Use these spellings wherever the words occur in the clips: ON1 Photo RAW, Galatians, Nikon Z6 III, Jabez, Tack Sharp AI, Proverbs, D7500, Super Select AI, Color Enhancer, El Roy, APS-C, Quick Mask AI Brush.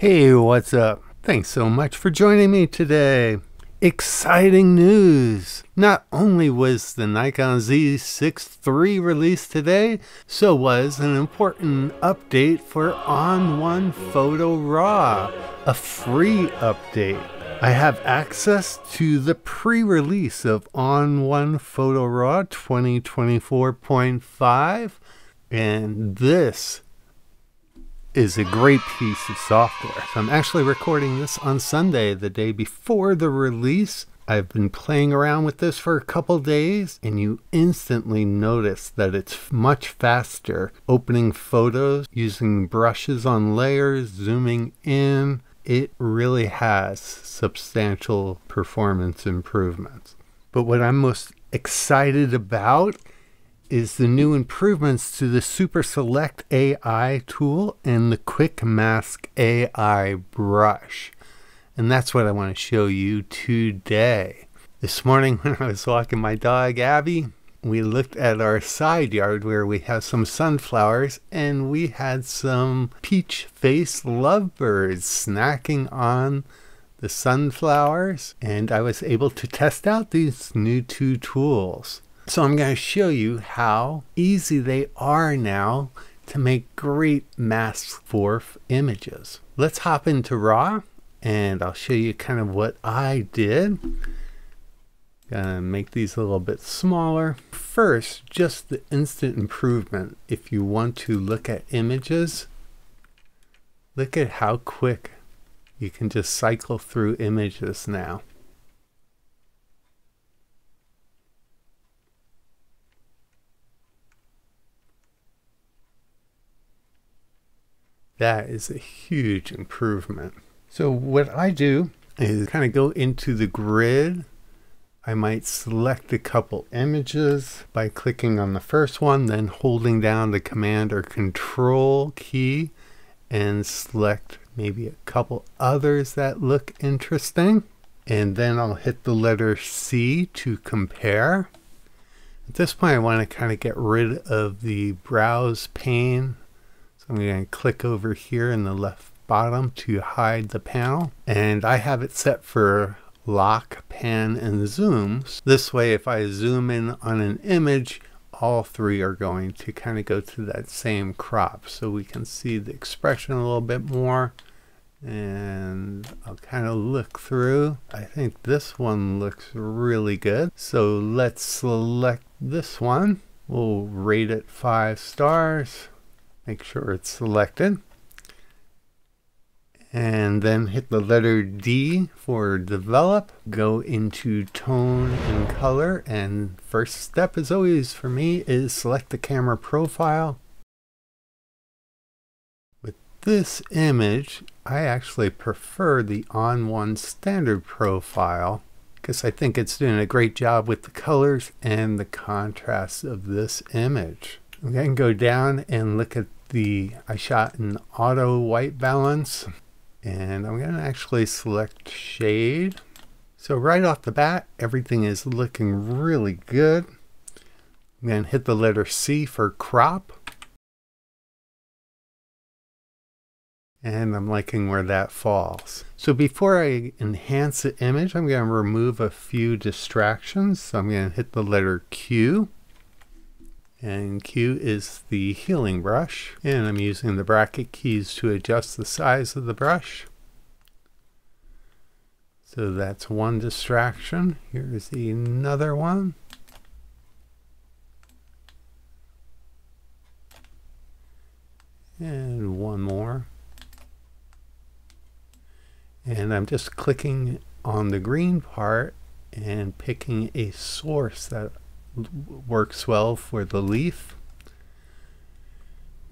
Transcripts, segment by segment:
Hey, what's up? Thanks so much for joining me today. Exciting news! Not only was the Nikon Z6 III released today, so was an important update for ON1 Photo RAW, a free update. I have access to the pre-release of ON1 Photo RAW 2024.5, and this is a great piece of software. So I'm actually recording this on Sunday, the day before the release. I've been playing around with this for a couple days, and you instantly notice that it's much faster opening photos, using brushes on layers, zooming in. It really has substantial performance improvements. But what I'm most excited about is the new improvements to the Super Select AI tool and the Quick Mask AI Brush. And that's what I want to show you today. This morning when I was walking my dog, Abby, we looked at our side yard where we have some sunflowers, and we had some peach-faced lovebirds snacking on the sunflowers. And I was able to test out these new two tools. So I'm going to show you how easy they are now to make great masks for images. Let's hop into RAW, and I'll show you kind of what I did. Gonna make these a little bit smaller. First, just the instant improvement. If you want to look at images, look at how quick you can just cycle through images now. That is a huge improvement. So what I do is kind of go into the grid. I might select a couple images by clicking on the first one, then holding down the Command or Control key and select maybe a couple others that look interesting. And then I'll hit the letter C to compare. At this point, I want to kind of get rid of the browse pane. I'm going to click over here in the left bottom to hide the panel. And I have it set for lock, pan, and zoom. This way, if I zoom in on an image, all three are going to kind of go to that same crop. So we can see the expression a little bit more. And I'll kind of look through. I think this one looks really good. So let's select this one. We'll rate it 5 stars. Make sure it's selected, and then hit the letter D for develop. Go into tone and color, and first step, as always for me, is select the camera profile. With this image, I actually prefer the ON1 standard profile because I think it's doing a great job with the colors and the contrast of this image. I'm going to go down and look at the, I shot in auto white balance, and I'm going to actually select shade. So right off the bat, everything is looking really good. I'm going to hit the letter C for crop. And I'm liking where that falls. So before I enhance the image, I'm going to remove a few distractions. So I'm going to hit the letter Q. And Q is the healing brush. And I'm using the bracket keys to adjust the size of the brush. So that's one distraction. Here's another one. And one more. And I'm just clicking on the green part and picking a source that works well for the leaf.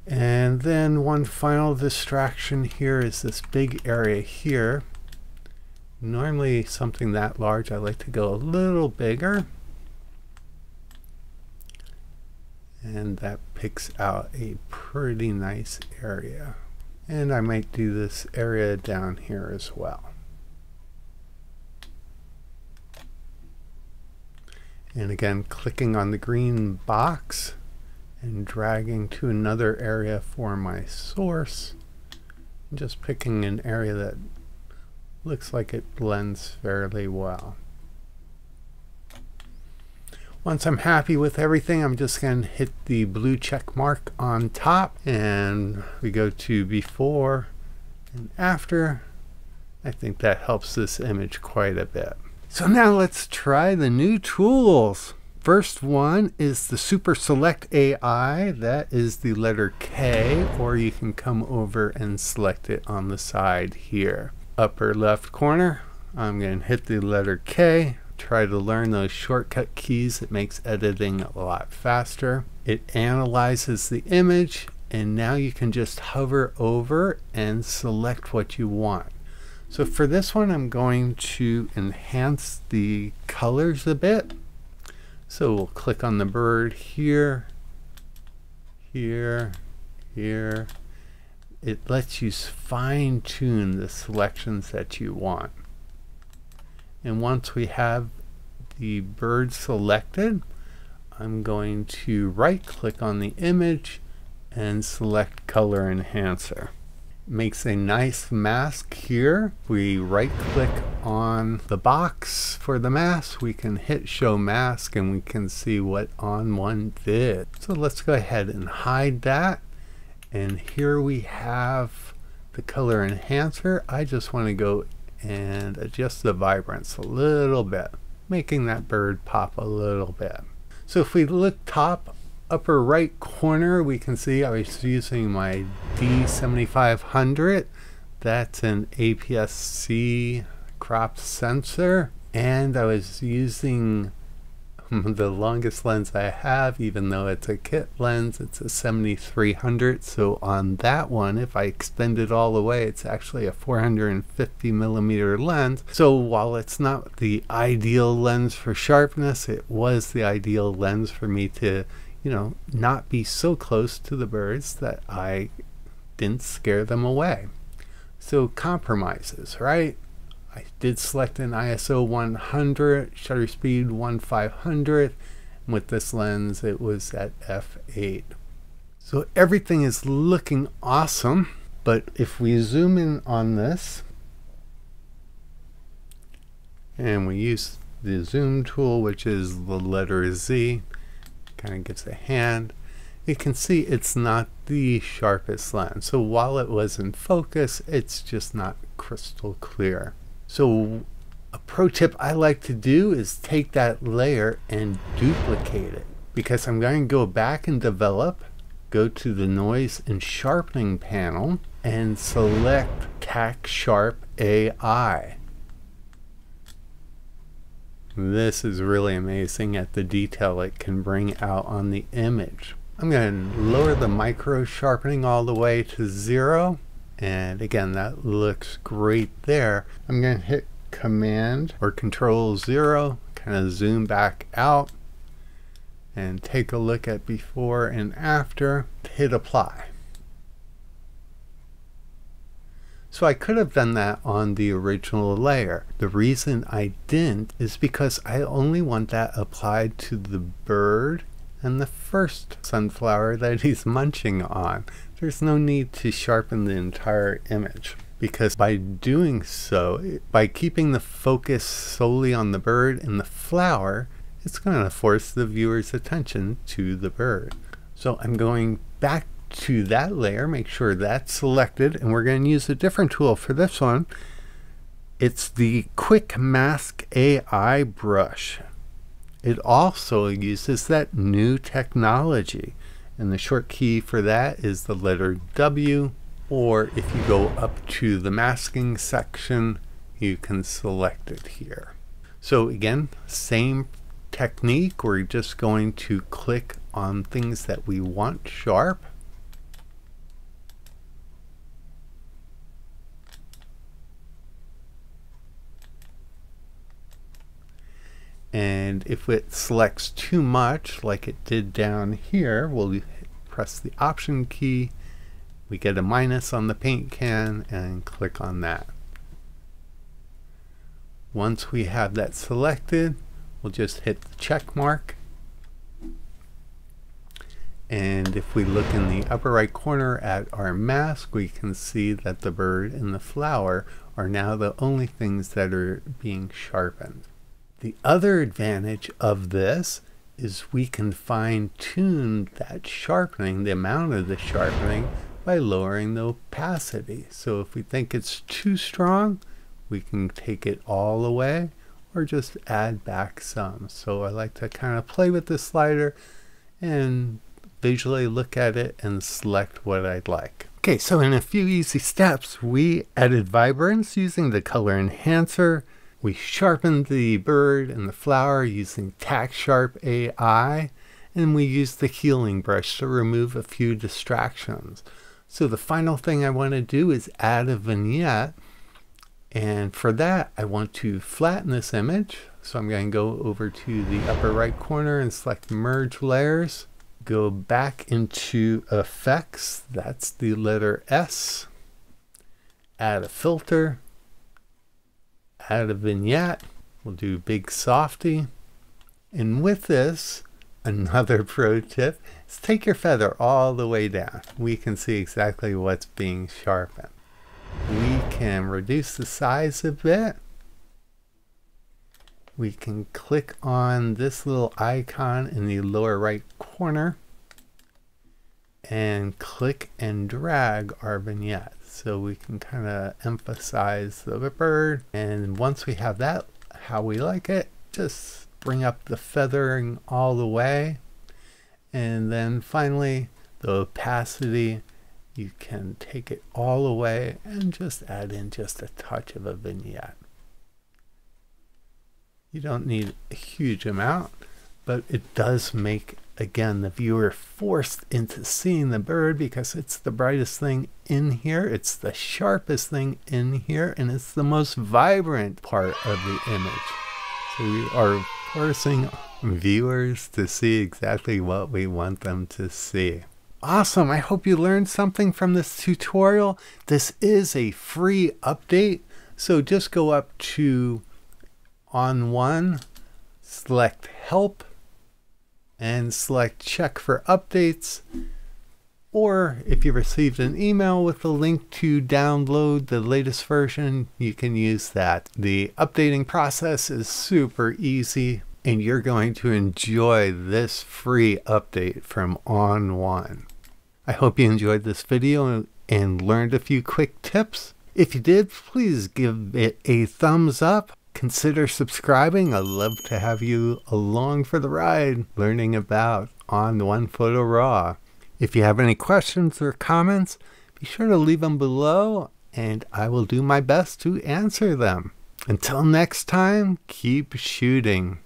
And then one final distraction here is this big area here. Normally something that large, I like to go a little bigger. And that picks out a pretty nice area. And I might do this area down here as well. And again, clicking on the green box and dragging to another area for my source. Just picking an area that looks like it blends fairly well. Once I'm happy with everything, I'm just going to hit the blue check mark on top, and we go to before and after. I think that helps this image quite a bit. So now let's try the new tools. First one is the Super Select AI. That is the letter K, or you can come over and select it on the side here. Upper left corner, I'm going to hit the letter K. Try to learn those shortcut keys. It makes editing a lot faster. It analyzes the image, and now you can just hover over and select what you want. So for this one, I'm going to enhance the colors a bit. So we'll click on the bird here, here, here. It lets you fine tune the selections that you want. And once we have the bird selected, I'm going to right click on the image and select Color Enhancer. It makes a nice mask here. We right click on the box for the mask. We can hit Show Mask, and we can see what ON1 did. So let's go ahead and hide that. And here we have the Color Enhancer. I just want to go and adjust the vibrance a little bit, making that bird pop a little bit. So if we look top upper right corner, we can see I was using my D7500. That's an APS-C crop sensor, and I was using the longest lens I have, even though it's a kit lens. It's a 7300. So on that one, if I extend it all the way, it's actually a 450 millimeter lens. So while it's not the ideal lens for sharpness, it was the ideal lens for me to, you know, not be so close to the birds that I didn't scare them away. So compromises, right? I did select an ISO 100, shutter speed 1/500. With this lens, it was at f8. So everything is looking awesome, but if we zoom in on this, and we use the zoom tool, which is the letter Z, kind of gives a hand, you can see it's not the sharpest lens. So while it was in focus, it's just not crystal clear. So a pro tip I like to do is take that layer and duplicate it, because I'm going to go back and develop, go to the noise and sharpening panel, and select Tack Sharp AI. This is really amazing at the detail it can bring out on the image. I'm going to lower the micro sharpening all the way to 0. And again, that looks great there. I'm going to hit Command or Control 0, kind of zoom back out, and take a look at before and after. Hit Apply. So I could have done that on the original layer. The reason I didn't is because I only want that applied to the bird and the first sunflower that he's munching on. There's no need to sharpen the entire image, because by doing so, by keeping the focus solely on the bird and the flower, it's going to force the viewer's attention to the bird. So I'm going back to that layer, make sure that's selected, and we're going to use a different tool for this one. It's the Quick Mask AI Brush. It also uses that new technology. And the short key for that is the letter W, or if you go up to the masking section, you can select it here. So again, same technique. We're just going to click on things that we want sharp. And if it selects too much, like it did down here, we'll press the Option key. We get a minus on the paint can and click on that. Once we have that selected, we'll just hit the check mark. And if we look in the upper right corner at our mask, we can see that the bird and the flower are now the only things that are being sharpened. The other advantage of this is we can fine tune that sharpening, the amount of the sharpening, by lowering the opacity. So if we think it's too strong, we can take it all away or just add back some. So I like to kind of play with this slider and visually look at it and select what I'd like. Okay, so in a few easy steps, we added vibrance using the color enhancer. We sharpened the bird and the flower using Tack Sharp AI, and we used the healing brush to remove a few distractions. So the final thing I want to do is add a vignette, and for that I want to flatten this image. So I'm going to go over to the upper right corner and select merge layers, go back into effects, that's the letter S, add a filter, add a vignette, we'll do big softy. And with this, another pro tip is take your feather all the way down. We can see exactly what's being sharpened. We can reduce the size a bit. We can click on this little icon in the lower right corner and click and drag our vignette. So we can kind of emphasize the bird, and once we have that how we like it, just bring up the feathering all the way. And then finally the opacity, you can take it all away and just add in just a touch of a vignette. You don't need a huge amount, but it does make, again, the viewer forced into seeing the bird because it's the brightest thing in here, it's the sharpest thing in here, and it's the most vibrant part of the image. So we are forcing viewers to see exactly what we want them to see. Awesome! I hope you learned something from this tutorial. This is a free update, so just go up to ON1, select Help, and select check for updates, or if you received an email with a link to download the latest version, you can use that. The updating process is super easy, and you're going to enjoy this free update from ON1. I hope you enjoyed this video and learned a few quick tips. If you did, please give it a thumbs up. Consider subscribing. I'd love to have you along for the ride learning about ON1 Photo RAW. If you have any questions or comments, be sure to leave them below and I will do my best to answer them. Until next time, keep shooting.